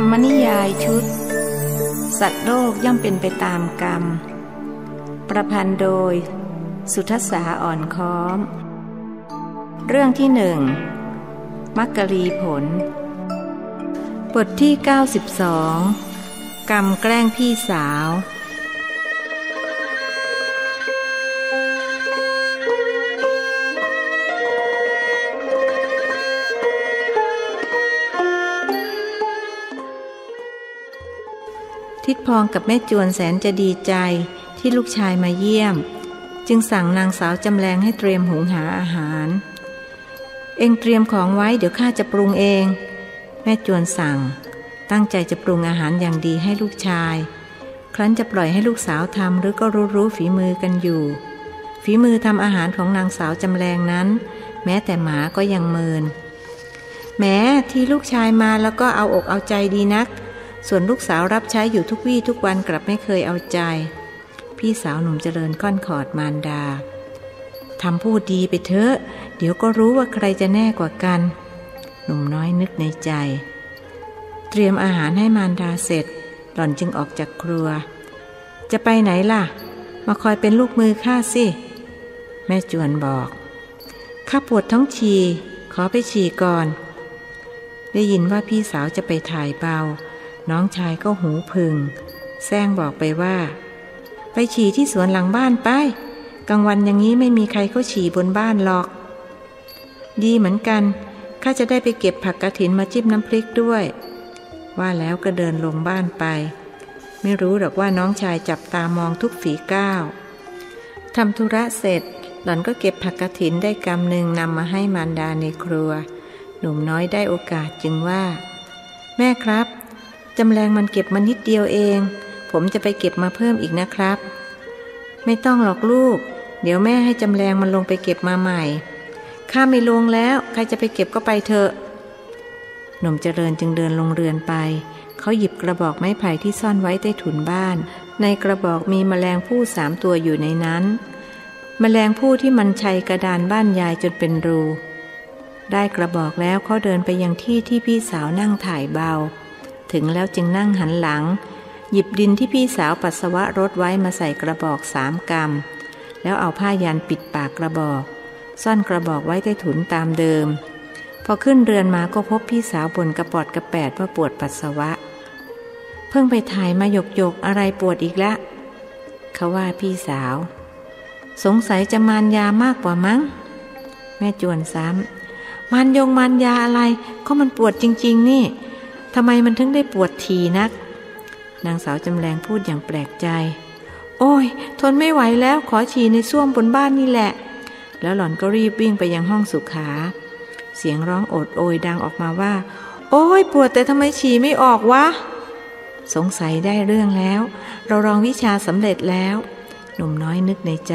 รรมนิยายชุดสัตว์โลกย่อมเป็นไปตามกรรมประพันธ์โดยสุทัสสาอ่อนค้อมเรื่องที่1มักกรีผลบทที่92กรรมแกล้งพี่สาวทิดพองกับแม่จวนแสนจะดีใจที่ลูกชายมาเยี่ยมจึงสั่งนางสาวจำแรงให้เตรียมหุงหาอาหารเองเตรียมของไว้เดี๋ยวข้าจะปรุงเองแม่จวนสั่งตั้งใจจะปรุงอาหารอย่างดีให้ลูกชายครั้นจะปล่อยให้ลูกสาวทำหรือก็รู้ฝีมือกันอยู่ฝีมือทำอาหารของนางสาวจำแรงนั้นแม้แต่หมาก็ยังเมินแม้ที่ลูกชายมาแล้วก็เอาอกเอาใจดีนักส่วนลูกสาวรับใช้อยู่ทุกวี่ทุกวันกลับไม่เคยเอาใจพี่สาวหนุ่มเจริญก้อนขอดมารดาทำพูดดีไปเถอะเดี๋ยวก็รู้ว่าใครจะแน่กว่ากันหนุ่มน้อยนึกในใจเตรียมอาหารให้มารดาเสร็จหล่อนจึงออกจากครัวจะไปไหนล่ะมาคอยเป็นลูกมือข้าสิแม่จวนบอกข้าปวดท้องฉี่ขอไปฉี่ก่อนได้ยินว่าพี่สาวจะไปถ่ายเบาน้องชายก็หูพึงแซงบอกไปว่าไปฉี่ที่สวนหลังบ้านไปกลางวันอย่างนี้ไม่มีใครเขาฉี่บนบ้านหรอกดีเหมือนกันข้าจะได้ไปเก็บผักกฐินมาจิ้มน้ำพริกด้วยว่าแล้วก็เดินลงบ้านไปไม่รู้หรอกว่าน้องชายจับตามองทุกฝีก้าวทำธุระเสร็จหล่อนก็เก็บผักกฐินได้กำหนึ่งนำมาให้มารดาในครัวหนุ่มน้อยได้โอกาสจึงว่าแม่ครับจำแรงมันเก็บมานิดเดียวเองผมจะไปเก็บมาเพิ่มอีกนะครับไม่ต้องหรอกลูกเดี๋ยวแม่ให้จำแรงมันลงไปเก็บมาใหม่ข้าไม่ลงแล้วใครจะไปเก็บก็ไปเถอะหนุ่มเจริญจึงเดินลงเรือนไปเขาหยิบกระบอกไม้ไผ่ที่ซ่อนไว้ใต้ถุนบ้านในกระบอกมีแมลงภู่3 ตัวอยู่ในนั้นแมลงภู่ที่มันชัยกระดานบ้านยายจนเป็นรูได้กระบอกแล้วเขาเดินไปยังที่ที่พี่สาวนั่งถ่ายเบาถึงแล้วจึงนั่งหันหลังหยิบดินที่พี่สาวปัสสาวะรดไว้มาใส่กระบอก3 กรัมแล้วเอาผ้ายันปิดปากกระบอกซ่อนกระบอกไว้ใต้ถุนตามเดิมพอขึ้นเรือนมาก็พบพี่สาวบ่นกระปอดกระแปดว่าปวดปัสสาวะเพิ่งไปถ่ายมาหยกอะไรปวดอีกละเขาว่าพี่สาวสงสัยจะมารยามากกว่ามั้งแม่จวนซ้ำมารยาอะไรก็มันปวดจริงๆนี่ทำไมมันถึงได้ปวดทีนักนางสาวจำแรงพูดอย่างแปลกใจโอ้ยทนไม่ไหวแล้วขอฉี่ในส้วมบนบ้านนี่แหละแล้วหล่อนก็รีบวิ่งไปยังห้องสุขาเสียงร้องโอดโอยดังออกมาว่าโอ้ยปวดแต่ทำไมฉี่ไม่ออกวะสงสัยได้เรื่องแล้วเราลองวิชาสำเร็จแล้วหนุ่มน้อยนึกในใจ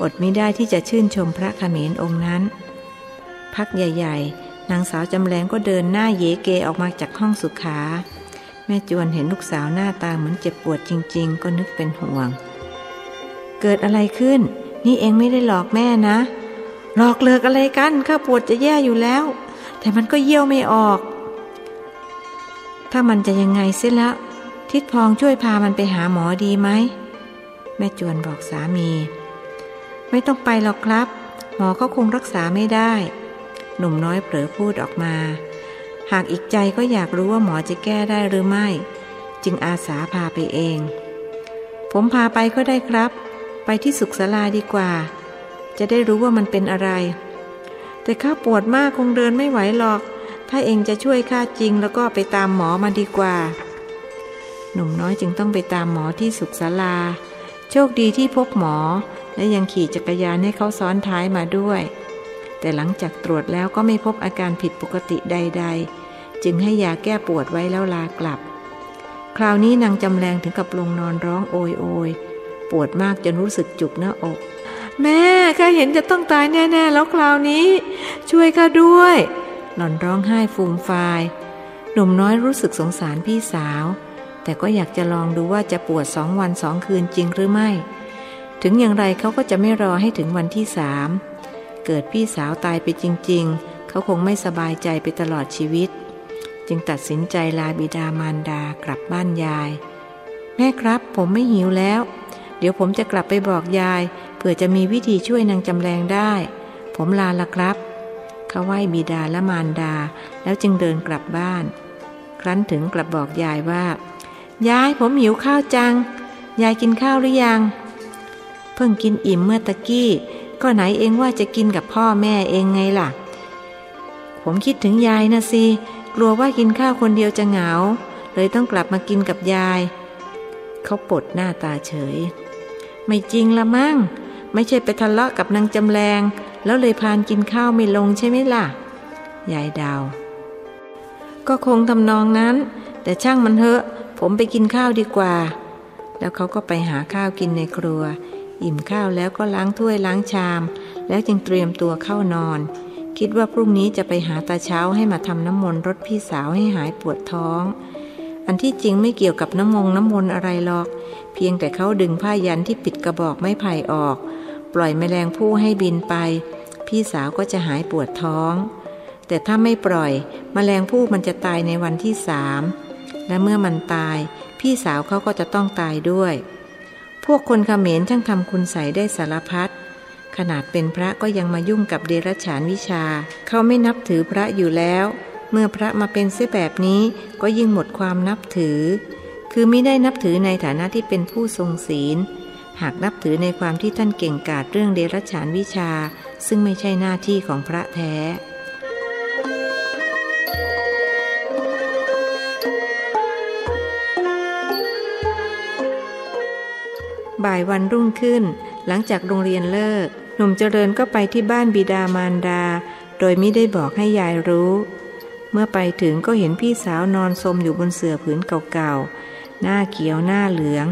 อดไม่ได้ที่จะชื่นชมพระเขมรองค์นั้นพักใหญ่ๆนางสาวจำแรงก็เดินหน้าเยเกออกมาจากห้องสุขาแม่จวนเห็นลูกสาวหน้าตาเหมือนเจ็บปวดจริงๆก็นึกเป็นห่วงเกิดอะไรขึ้นนี่เองไม่ได้หลอกแม่นะหลอกเลิกอะไรกันข้าปวดจะแย่อยู่แล้วแต่มันก็เยี่ยวไม่ออกถ้ามันจะยังไงเสียแล้วทิดพองช่วยพามันไปหาหมอดีไหมแม่จวนบอกสามีไม่ต้องไปหรอกครับหมอก็คงรักษาไม่ได้หนุ่มน้อยเผลอพูดออกมาหากอีกใจก็อยากรู้ว่าหมอจะแก้ได้หรือไม่จึงอาสาพาไปเองผมพาไปก็ได้ครับไปที่สุขศาลาดีกว่าจะได้รู้ว่ามันเป็นอะไรแต่ข้าปวดมากคงเดินไม่ไหวหรอกถ้าเองจะช่วยข้าจริงแล้วก็ไปตามหมอมาดีกว่าหนุ่มน้อยจึงต้องไปตามหมอที่สุขศาลาโชคดีที่พบหมอและยังขี่จักรยานให้เขาซ้อนท้ายมาด้วยแต่หลังจากตรวจแล้วก็ไม่พบอาการผิดปกติใดๆจึงให้ยาแก้ปวดไว้แล้วลากลับคราวนี้นางจำแรงถึงกับลงนอนร้องโอยโอยปวดมากจนรู้สึกจุกหน้าอกแม่ข้าเห็นจะต้องตายแน่ๆแล้วคราวนี้ช่วยข้าด้วยหล่อนร้องไห้ฟูมฟายหนุ่มน้อยรู้สึกสงสารพี่สาวแต่ก็อยากจะลองดูว่าจะปวด2 วัน 2 คืนจริงหรือไม่ถึงอย่างไรเขาก็จะไม่รอให้ถึงวันที่3เกิดพี่สาวตายไปจริงๆเขาคงไม่สบายใจไปตลอดชีวิต จึงตัดสินใจลาบิดามารดากลับบ้านยายแม่ครับผมไม่หิวแล้วเดี๋ยวผมจะกลับไปบอกยายเผื่อจะมีวิธีช่วยนางจำแรงได้ผมลาละครับเขาไหว้บิดาและมารดาแล้วจึงเดินกลับบ้านครั้นถึงกลับบอกยายว่ายายผมหิวข้าวจังยายกินข้าวหรือยังเพิ่งกินอิ่มเมื่อตะกี้ก็ไหนเองว่าจะกินกับพ่อแม่เองไงล่ะผมคิดถึงยายนะสิกลัวว่ากินข้าวคนเดียวจะเหงาเลยต้องกลับมากินกับยายเขาปลดหน้าตาเฉยไม่จริงละมั้งไม่ใช่ไปทะเลาะกับนางจำแรงแล้วเลยพานกินข้าวไม่ลงใช่ไหมล่ะยายดาวก็คงทำนองนั้นแต่ช่างมันเถอะผมไปกินข้าวดีกว่าแล้วเขาก็ไปหาข้าวกินในครัวอิ่มข้าวแล้วก็ล้างถ้วยล้างชามแล้วจึงเตรียมตัวเข้านอนคิดว่าพรุ่งนี้จะไปหาตาเช้าให้มาทำน้ำมนต์รดพี่สาวให้หายปวดท้องอันที่จริงไม่เกี่ยวกับน้ำมนต์อะไรหรอกเพียงแต่เขาดึงผ้ายันที่ปิดกระบอกไม้ไผ่ออกปล่อยแมลงผู้ให้บินไปพี่สาวก็จะหายปวดท้องแต่ถ้าไม่ปล่อยแมลงผู้มันจะตายในวันที่3และเมื่อมันตายพี่สาวเขาก็จะต้องตายด้วยพวกคนเขมรช่างทำคุณไสยได้สารพัดขนาดเป็นพระก็ยังมายุ่งกับเดรัจฉานวิชาเขาไม่นับถือพระอยู่แล้วเมื่อพระมาเป็นเสียแบบนี้ก็ยิ่งหมดความนับถือคือไม่ได้นับถือในฐานะที่เป็นผู้ทรงศีลหากนับถือในความที่ท่านเก่งกาจเรื่องเดรัจฉานวิชาซึ่งไม่ใช่หน้าที่ของพระแท้บ่ายวันรุ่งขึ้นหลังจากโรงเรียนเลิกหนุ่มเจริญก็ไปที่บ้านบิดามารดาโดยมิได้บอกให้ยายรู้เมื่อไปถึงก็เห็นพี่สาวนอนซมอยู่บนเสื่อผืนเก่าๆหน้าเขียวหน้าเหลือง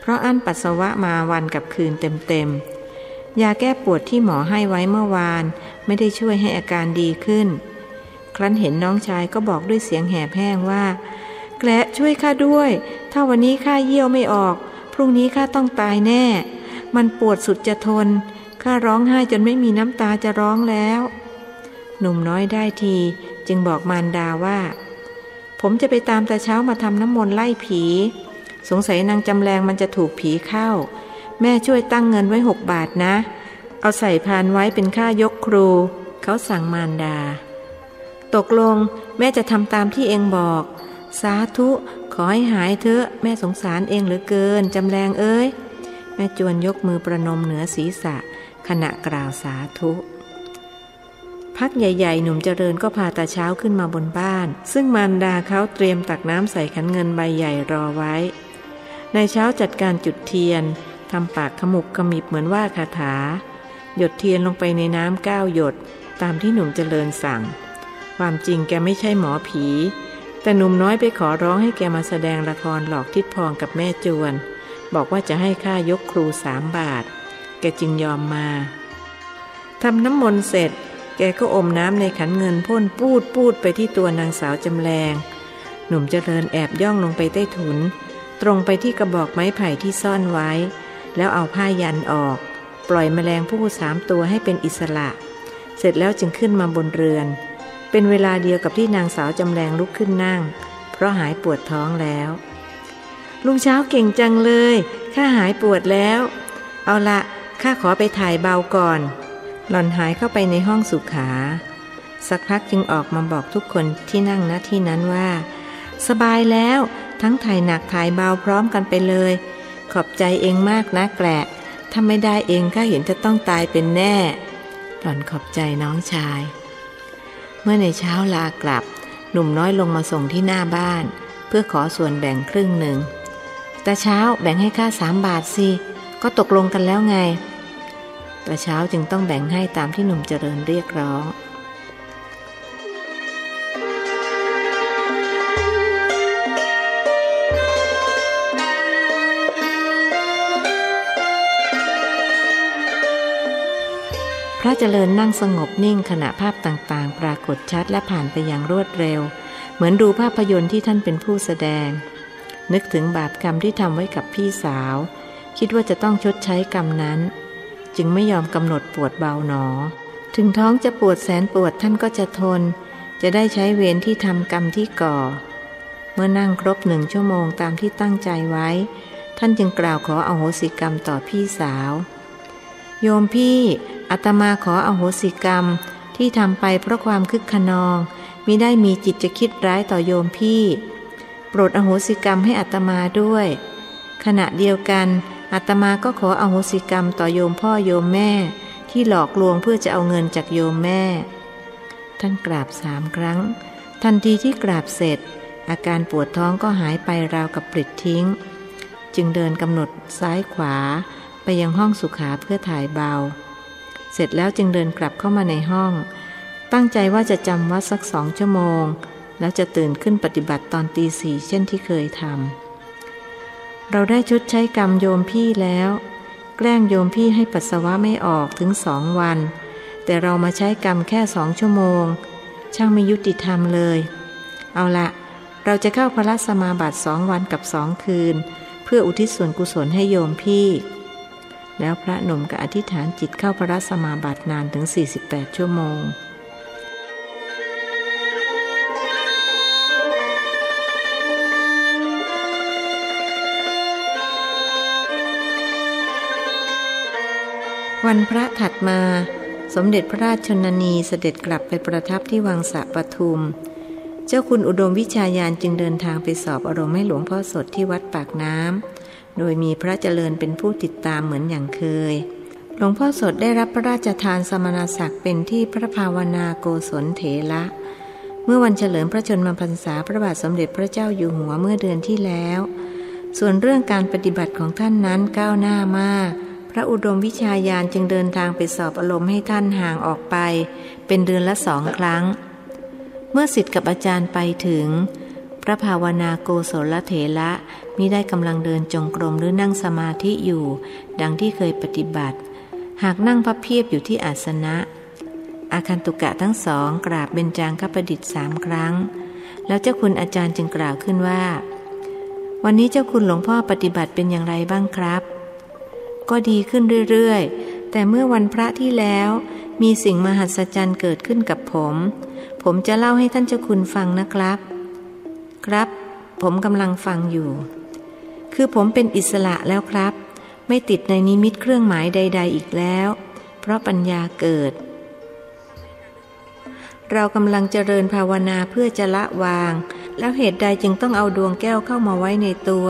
เพราะอั้นปัสสาวะมาวันกับคืนเต็มๆยาแก้ปวดที่หมอให้ไว้เมื่อวานไม่ได้ช่วยให้อาการดีขึ้นครั้นเห็นน้องชายก็บอกด้วยเสียงแหบแห้งว่าแกละช่วยข้าด้วยถ้าวันนี้ข้าเยี่ยวไม่ออกพรุ่งนี้ข้าต้องตายแน่มันปวดสุดจะทนข้าร้องไห้จนไม่มีน้ำตาจะร้องแล้วหนุ่มน้อยได้ทีจึงบอกมารดาว่าผมจะไปตามตาเช้ามาทำน้ำมนต์ไล่ผีสงสัยนางจำแรงมันจะถูกผีเข้าแม่ช่วยตั้งเงินไว้6 บาทนะเอาใส่พานไว้เป็นค่ายกครูเขาสั่งมารดาตกลงแม่จะทำตามที่เองบอกสาธุขอให้หายเถอะแม่สงสารเองเหลือเกินจำแรงเอ้ยแม่จวนยกมือประนมเหนือศีรษะขณะกล่าวสาธุพักใหญ่ๆหนุ่มเจริญก็พาตาเช้าขึ้นมาบนบ้านซึ่งมารดาเขาเตรียมตักน้ำใส่ขันเงินใบใหญ่รอไว้นายเช้าจัดการจุดเทียนทำปากขมุบขมิบเหมือนว่าคาถาหยดเทียนลงไปในน้ำ9 หยดตามที่หนุ่มเจริญสั่งความจริงแกไม่ใช่หมอผีแต่หนุ่มน้อยไปขอร้องให้แกมาแสดงละครหลอกทิดพองกับแม่จวนบอกว่าจะให้ค่ายกครู3 บาทแกจึงยอมมาทำน้ำมนต์เสร็จแกก็อมน้ำในขันเงินพ่นปูดๆไปที่ตัวนางสาวจำแรงหนุ่มเจริญแอบย่องลงไปใต้ถุนตรงไปที่กระบอกไม้ไผ่ที่ซ่อนไว้แล้วเอาผ้ายันออกปล่อยแมลงผู้3 ตัวให้เป็นอิสระเสร็จแล้วจึงขึ้นมาบนเรือนเป็นเวลาเดียวกับที่นางสาวจำแรงลุกขึ้นนั่งเพราะหายปวดท้องแล้วลุงเช้าเก่งจังเลยข้าหายปวดแล้วเอาละข้าขอไปถ่ายเบาก่อนหล่อนหายเข้าไปในห้องสุขาสักพักจึงออกมาบอกทุกคนที่นั่งณที่นั้นว่าสบายแล้วทั้งถ่ายหนักถ่ายเบาพร้อมกันไปเลยขอบใจเองมากนะแกละถ้าไม่ได้เองข้าเห็นจะต้องตายเป็นแน่หล่อนขอบใจน้องชายเมื่อในเช้าลากลับหนุ่มน้อยลงมาส่งที่หน้าบ้านเพื่อขอส่วนแบ่งครึ่งหนึ่งตาเช้าแบ่งให้ข้า3 บาทสิก็ตกลงกันแล้วไงตาเช้าจึงต้องแบ่งให้ตามที่หนุ่มเจริญเรียกร้องพระเจริญนั่งสงบนิ่งขณะภาพต่างๆปรากฏชัดและผ่านไปอย่างรวดเร็วเหมือนดูภาพยนตร์ที่ท่านเป็นผู้แสดงนึกถึงบาปกรรมที่ทำไว้กับพี่สาวคิดว่าจะต้องชดใช้กรรมนั้นจึงไม่ยอมกำหนดปวดเบาหนอถึงท้องจะปวดแสนปวดท่านก็จะทน จะได้ใช้เวรที่ทำกรรมที่ก่อเมื่อนั่งครบ1 ชั่วโมงตามที่ตั้งใจไว้ท่านจึงกล่าวขออโหสิกรรมต่อพี่สาวโยมพี่อาตมาขออโหสิกรรมที่ทำไปเพราะความคึกขนองมิได้มีจิตจะคิดร้ายต่อโยมพี่โปรดอโหสิกรรมให้อาตมาด้วยขณะเดียวกันอาตมาก็ขออโหสิกรรมต่อโยมพ่อโยมแม่ที่หลอกลวงเพื่อจะเอาเงินจากโยมแม่ท่านกราบ3 ครั้งทันทีที่กราบเสร็จอาการปวดท้องก็หายไปราวกับปลิดทิ้งจึงเดินกำหนดซ้ายขวาไปยังห้องสุขาเพื่อถ่ายเบาเสร็จแล้วจึงเดินกลับเข้ามาในห้องตั้งใจว่าจะจำวัดสัก2 ชั่วโมงแล้วจะตื่นขึ้นปฏิบัติตอนตี 4เช่นที่เคยทำเราได้ชดใช้กรรมโยมพี่แล้วแกล้งโยมพี่ให้ปัสสาวะไม่ออกถึง2 วันแต่เรามาใช้กรรมแค่2 ชั่วโมงช่างไม่ยุติธรรมเลยเอาละเราจะเข้าพระสมาบัติ2 วันกับ 2 คืนเพื่ออุทิศส่วนกุศลให้โยมพี่แล้วพระหนุ่มก็อธิษฐานจิตเข้าพระสมาบัตินานถึง48 ชั่วโมงวันพระถัดมาสมเด็จพระราชชนนีเสด็จกลับไปประทับที่วังสะปทุมเจ้าคุณอุดมวิชายานจึงเดินทางไปสอบอารมณ์ให้หลวงพ่อสดที่วัดปากน้ำโดยมีพระเจริญเป็นผู้ติดตามเหมือนอย่างเคยหลวงพ่อสดได้รับพระราชทานสมณศักดิ์เป็นที่พระภาวนาโกศลเถระเมื่อวันเฉลิมพระชนมพรรษาพระบาทสมเด็จพระเจ้าอยู่หัวเมื่อเดือนที่แล้วส่วนเรื่องการปฏิบัติของท่านนั้นก้าวหน้ามากพระอุดมวิชายานจึงเดินทางไปสอบอารมณ์ให้ท่านห่างออกไปเป็นเดือนละ2 ครั้งเมื่อศิษย์กับอาจารย์ไปถึงพระภาวนาโกศลเถระมิได้กำลังเดินจงกรมหรือนั่งสมาธิอยู่ดังที่เคยปฏิบัติหากนั่งพับเพียบอยู่ที่อาสนะอาคันตุกะทั้ง2กราบเบญจางคประดิษฐ์3 ครั้งแล้วเจ้าคุณอาจารย์จึงกล่าวขึ้นว่าวันนี้เจ้าคุณหลวงพ่อปฏิบัติเป็นอย่างไรบ้างครับก็ดีขึ้นเรื่อยๆแต่เมื่อวันพระที่แล้วมีสิ่งมหัศจรรย์เกิดขึ้นกับผมจะเล่าให้ท่านเจ้าคุณฟังนะครับครับผมกำลังฟังอยู่คือผมเป็นอิสระแล้วครับไม่ติดในนิมิตเครื่องหมายใดๆอีกแล้วเพราะปัญญาเกิดเรากำลังเจริญภาวนาเพื่อจะละวางแล้วเหตุใดจึงต้องเอาดวงแก้วเข้ามาไว้ในตัว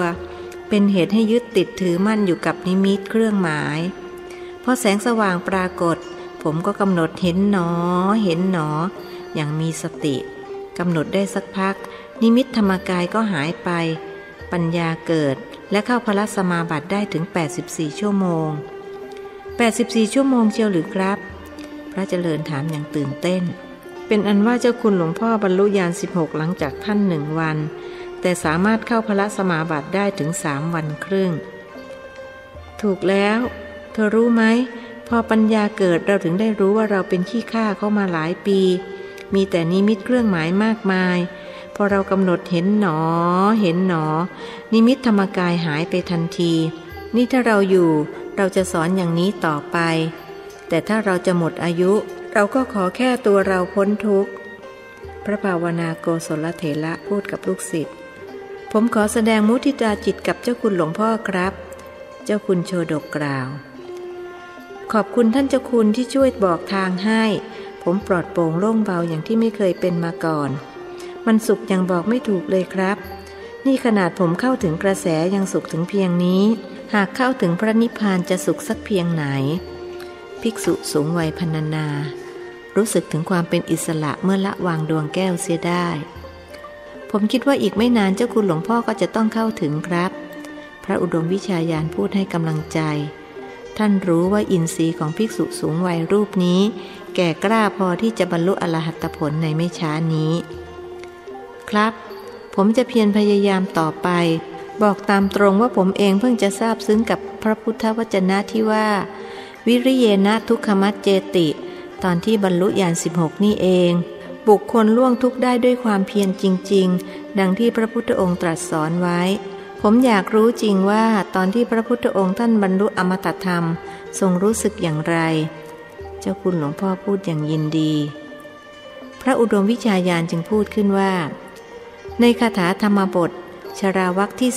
เป็นเหตุให้ยึดติดถือมั่นอยู่กับนิมิตเครื่องหมายพอแสงสว่างปรากฏผมก็กำหนดเห็นหนออย่างมีสติกำหนดได้สักพักนิมิตธรรมกายก็หายไปปัญญาเกิดและเข้าพระสมาบัติได้ถึง84 ชั่วโมง84 ชั่วโมงเชียวหรือครับพระเจริญถามอย่างตื่นเต้นเป็นอันว่าเจ้าคุณหลวงพ่อบรรลุญาณ16หลังจากท่าน1 วันแต่สามารถเข้าพระสมาบัติได้ถึง3 วันครึ่งถูกแล้วเธอรู้ไหมพอปัญญาเกิดเราถึงได้รู้ว่าเราเป็นขี้ข้าเข้ามาหลายปีมีแต่นิมิตเครื่องหมายมากมายพอเรากำหนดเห็นหนอนิมิตธรรมกายหายไปทันทีนี่ถ้าเราอยู่เราจะสอนอย่างนี้ต่อไปแต่ถ้าเราจะหมดอายุเราก็ขอแค่ตัวเราพ้นทุกข์พระภาวนาโกศลเถระพูดกับลูกศิษย์ผมขอแสดงมุทิตาจิตกับเจ้าคุณหลวงพ่อครับเจ้าคุณโชดกกล่าวขอบคุณท่านเจ้าคุณที่ช่วยบอกทางให้ผมปลอดโปร่งโล่งเบาอย่างที่ไม่เคยเป็นมาก่อนมันสุขอย่างบอกไม่ถูกเลยครับนี่ขนาดผมเข้าถึงกระแสยังสุขถึงเพียงนี้หากเข้าถึงพระนิพพานจะสุขสักเพียงไหนภิกษุสูงวัยพรรณนารู้สึกถึงความเป็นอิสระเมื่อละวางดวงแก้วเสียได้ผมคิดว่าอีกไม่นานเจ้าคุณหลวงพ่อก็จะต้องเข้าถึงครับพระอุดมวิชายานพูดให้กำลังใจท่านรู้ว่าอินทรีย์ของภิกษุสูงวัยรูปนี้แก่กล้าพอที่จะบรรลุอรหัตผลในไม่ช้านี้ครับผมจะเพียรพยายามต่อไปบอกตามตรงว่าผมเองเพิ่งจะทราบซึ้งกับพระพุทธวจนะที่ว่าวิริเยนะทุกขมัจเจติตอนที่บรรลุญาณ16นี่เองบุคคลล่วงทุกข์ได้ด้วยความเพียรจริงๆดังที่พระพุทธองค์ตรัสสอนไว้ผมอยากรู้จริงว่าตอนที่พระพุทธองค์ท่านบรรลุอมตะธรรมทรงรู้สึกอย่างไรเจ้าคุณหลวงพ่อพูดอย่างยินดีพ พระอุดมวิชาญาณจึงพูดขึ้นว่าในคาถาธรรมบทชราวรรคที่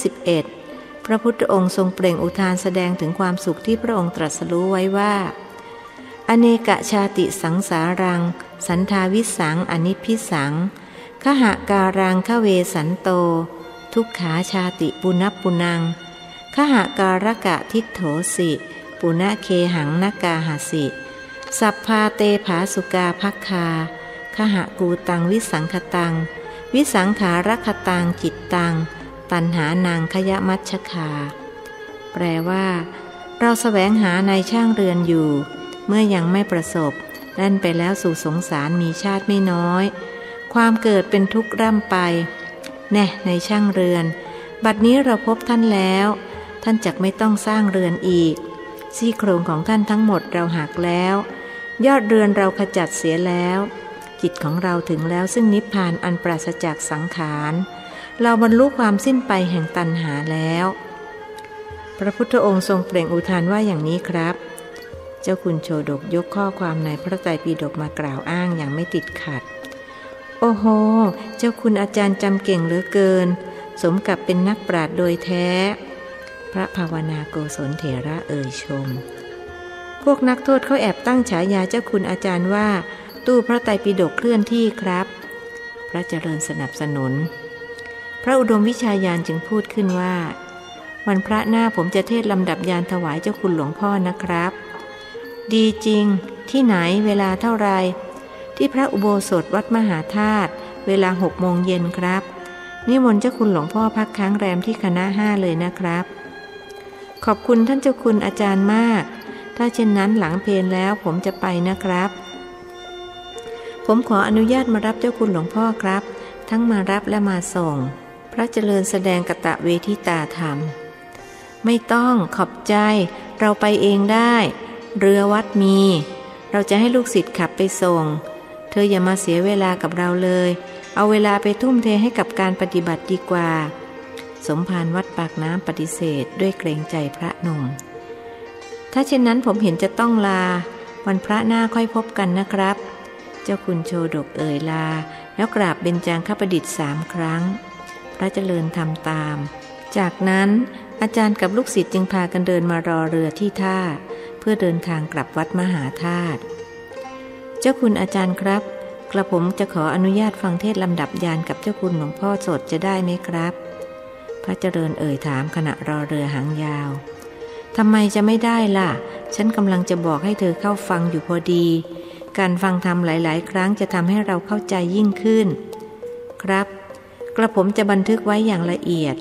11พระพุทธองค์ทรงเปล่งอุทานแสดงถึงความสุขที่พระองค์ตรัสรู้ไว้ว่าอเนกชาติสังสารังสันทาวิสังอนิพิสังขหาการังขเวสันโตทุกขาชาติปุณปุนังขหาการกะทิโถสิปุณเคหังนกาหาสิสัพพาเตผาสุกาภัคคาขหากูตังวิสังคตังวิสังขารคตังจิตตังตัณหานางขยมัชคาแปลว่าเราแสวงหาในช่างเรือนอยู่เมื่อยังไม่ประสบแล่นไปแล้วสู่สงสารมีชาติไม่น้อยความเกิดเป็นทุกข์ร่ำไปแน่ในช่างเรือนบัดนี้เราพบท่านแล้วท่านจักไม่ต้องสร้างเรือนอีกซี่โครงของท่านทั้งหมดเราหักแล้วยอดเรือนเราขจัดเสียแล้วจิตของเราถึงแล้วซึ่งนิพพานอันปราศจากสังขารเราบรรลุความสิ้นไปแห่งตัณหาแล้วพระพุทธองค์ทรงเปล่งอุทานว่าอย่างนี้ครับเจ้าคุณโชดกยกข้อความในพระไตรปิฎกมากล่าวอ้างอย่างไม่ติดขัดโอ้โหเจ้าคุณอาจารย์จำเก่งเหลือเกินสมกับเป็นนักปราชญ์โดยแท้พระภาวนาโกศลเถระเอ่ยชมพวกนักโทษเขาแอบตั้งฉายาเจ้าคุณอาจารย์ว่าตู้พระไตรปิฎกเคลื่อนที่ครับพระเจริญสนับสนุนพระอุดมวิชาญาณจึงพูดขึ้นว่าวันพระหน้าผมจะเทศลำดับญาณถวายเจ้าคุณหลวงพ่อนะครับดีจริงที่ไหนเวลาเท่าไรที่พระอุโบสถวัดมหาธาตุเวลา18:00ครับนิมนต์เจ้าคุณหลวงพ่อพักค้างแรมที่คณะ5เลยนะครับขอบคุณท่านเจ้าคุณอาจารย์มากถ้าเช่นนั้นหลังเพลแล้วผมจะไปนะครับผมขออนุญาตมารับเจ้าคุณหลวงพ่อครับทั้งมารับและมาส่งพระเจริญแสดงกตเวทิตาธรรมไม่ต้องขอบใจเราไปเองได้เรือวัดมีเราจะให้ลูกศิษย์ขับไปส่งเธออย่ามาเสียเวลากับเราเลยเอาเวลาไปทุ่มเทให้กับการปฏิบัติดีกว่าสมภารวัดปากน้ำปฏิเสธด้วยเกรงใจพระหนุ่มถ้าเช่นนั้นผมเห็นจะต้องลาวันพระหน้าค่อยพบกันนะครับเจ้าคุณโชดกเอ่ยลาแล้วกราบเบญจางคประดิษฐ์3ครั้งพระเจริญทำตามจากนั้นอาจารย์กับลูกศิษย์จึงพากันเดินมารอเรือที่ท่าเพื่อเดินทางกลับวัดมหาธาตุเจ้าคุณอาจารย์ครับกระผมจะขออนุญาตฟังเทศลำดับยานกับเจ้าคุณหลวงพ่อสดจะได้ไหมครับพระเจริญเอ่ยถามขณะรอเรือหางยาวทำไมจะไม่ได้ล่ะฉันกำลังจะบอกให้เธอเข้าฟังอยู่พอดีการฟังธรรมหลายๆครั้งจะทำให้เราเข้าใจยิ่งขึ้นครับกระผมจะบันทึกไว้อย่างละเอียด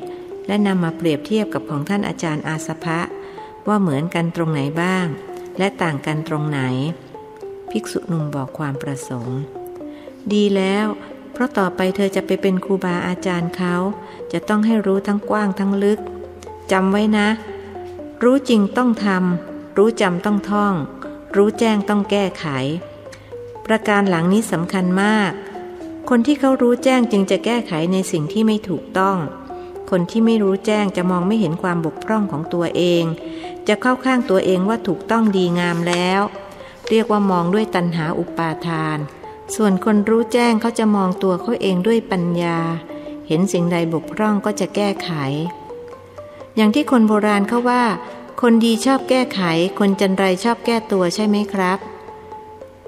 และนำมาเปรียบเทียบกับของท่านอาจารย์อาสภะว่าเหมือนกันตรงไหนบ้างและต่างกันตรงไหนภิกษุหนุ่มบอกความประสงค์ดีแล้วเพราะต่อไปเธอจะไปเป็นครูบาอาจารย์เขาจะต้องให้รู้ทั้งกว้างทั้งลึกจำไว้นะรู้จริงต้องทำรู้จำต้องท่องรู้แจ้งต้องแก้ไขประการหลังนี้สำคัญมากคนที่เขารู้แจ้งจึงจะแก้ไขในสิ่งที่ไม่ถูกต้องคนที่ไม่รู้แจ้งจะมองไม่เห็นความบกพร่องของตัวเองจะเข้าข้างตัวเองว่าถูกต้องดีงามแล้วเรียกว่ามองด้วยตัณหาอุปาทานส่วนคนรู้แจ้งเขาจะมองตัวเขาเองด้วยปัญญาเห็นสิ่งใดบกพร่องก็จะแก้ไขอย่างที่คนโบราณเขาว่าคนดีชอบแก้ไขคนจันไรชอบแก้ตัวใช่ไหมครับ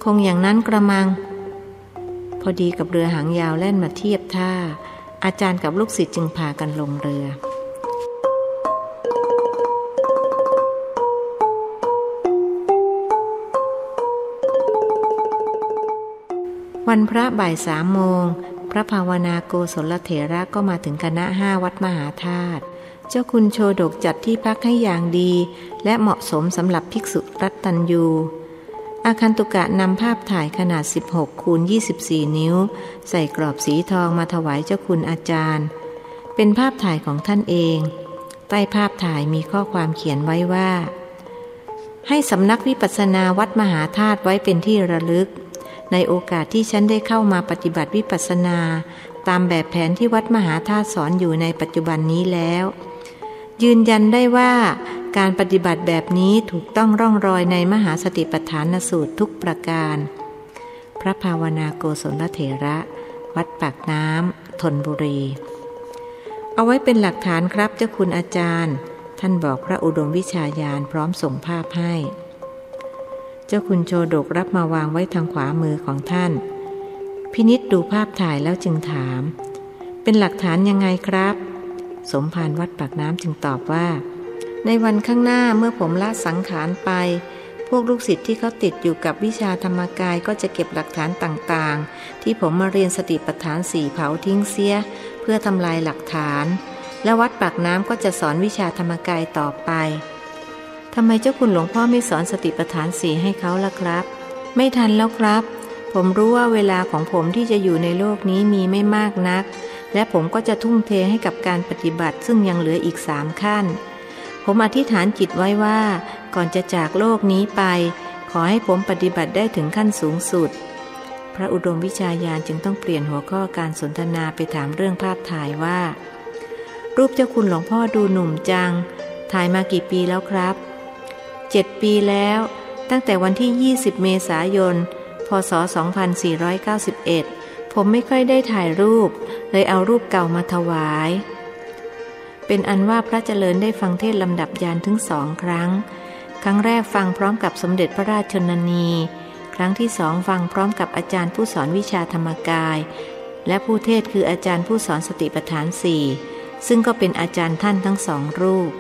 คงอย่างนั้นกระมังพอดีกับเรือหางยาวแล่นมาเทียบท่าอาจารย์กับลูกศิษย์จึงพากันลงเรือวันพระบ่าย3:00พระภาวนาโกศลเถระก็มาถึงคณะ5วัดมหาธาตุเจ้าคุณโชดกจัดที่พักให้อย่างดีและเหมาะสมสำหรับภิกษุรัตตัญญูอาคันตุกะนำภาพถ่ายขนาด 16x24 นิ้วใส่กรอบสีทองมาถวายเจ้าคุณอาจารย์เป็นภาพถ่ายของท่านเองใต้ภาพถ่ายมีข้อความเขียนไว้ว่าให้สำนักวิปัสสนาวัดมหาธาตุไว้เป็นที่ระลึกในโอกาสที่ฉันได้เข้ามาปฏิบัติวิปัสสนาตามแบบแผนที่วัดมหาธาตุสอนอยู่ในปัจจุบันนี้แล้วยืนยันได้ว่าการปฏิบัติแบบนี้ถูกต้องร่องรอยในมหาสติปัฏฐานสูตรทุกประการพ ระภาวนาโกศลเถระวัดปากน้ำธนบุรีเอาไว้เป็นหลักฐานครับเจ้าคุณอาจารย์ท่านบอกพระอุดมวิชาญาณพร้อมส่งภาพให้เจ้าคุณโชดกรับมาวางไว้ทางขวามือของท่านพินิจดูภาพถ่ายแล้วจึงถามเป็นหลักฐานยังไงครับสมภารวัดปากน้ำจึงตอบว่าในวันข้างหน้าเมื่อผมละสังขารไปพวกลูกศิษย์ที่เขาติดอยู่กับวิชาธรรมกายก็จะเก็บหลักฐานต่างๆที่ผมมาเรียนสติปัฏฐานสี่เผาทิ้งเสียเพื่อทำลายหลักฐานและวัดปากน้ำก็จะสอนวิชาธรรมกายต่อไปทำไมเจ้าคุณหลวงพ่อไม่สอนสติปัฏฐานสี่ให้เขาล่ะครับไม่ทันแล้วครับผมรู้ว่าเวลาของผมที่จะอยู่ในโลกนี้มีไม่มากนักและผมก็จะทุ่มเทให้กับการปฏิบัติซึ่งยังเหลืออีก3ขั้นผมอธิษฐานจิตไว้ว่าก่อนจะจากโลกนี้ไปขอให้ผมปฏิบัติได้ถึงขั้นสูงสุดพระอุดมวิชาญาณจึงต้องเปลี่ยนหัวข้อการสนทนาไปถามเรื่องภาพถ่ายว่ารูปเจ้าคุณหลวงพ่อดูหนุ่มจังถ่ายมากี่ปีแล้วครับ7 ปีแล้วตั้งแต่วันที่20เมษายนพ.ศ. 2491ผมไม่ค่อยได้ถ่ายรูปเลยเอารูปเก่ามาถวายเป็นอันว่าพระเจริญได้ฟังเทศน์ลำดับยานถึง2 ครั้งครั้งแรกฟังพร้อมกับสมเด็จพระราชชนนีครั้งที่2ฟังพร้อมกับอาจารย์ผู้สอนวิชาธรรมกายและผู้เทศคืออาจารย์ผู้สอนสติปัฏฐาน4ซึ่งก็เป็นอาจารย์ท่านทั้ง2 รูป